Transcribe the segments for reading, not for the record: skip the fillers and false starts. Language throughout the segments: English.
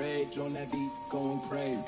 rage on that beat, going crazy.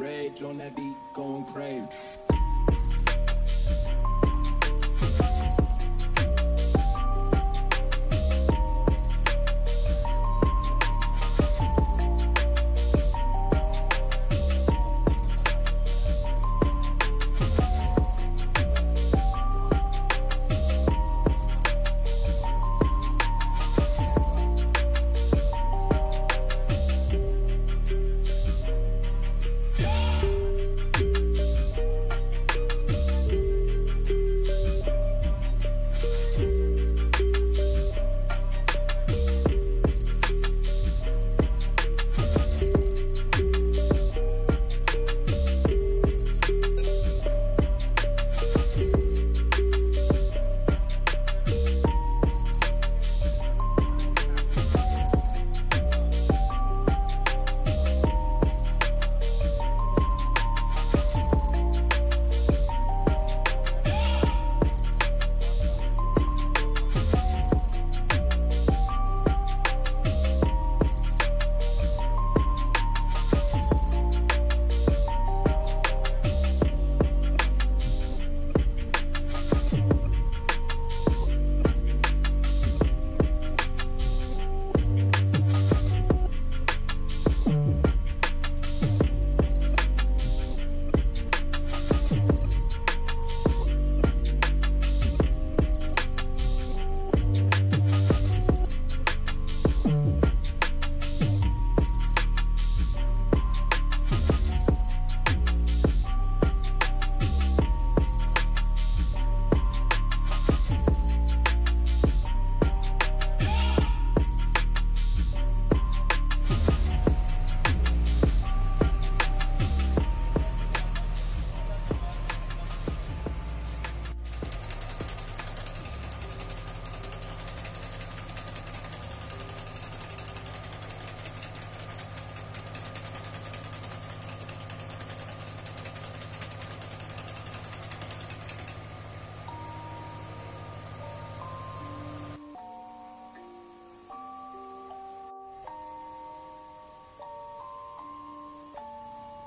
Rage on that beat, going crazy.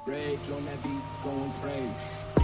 Rage on that beat, going crazy.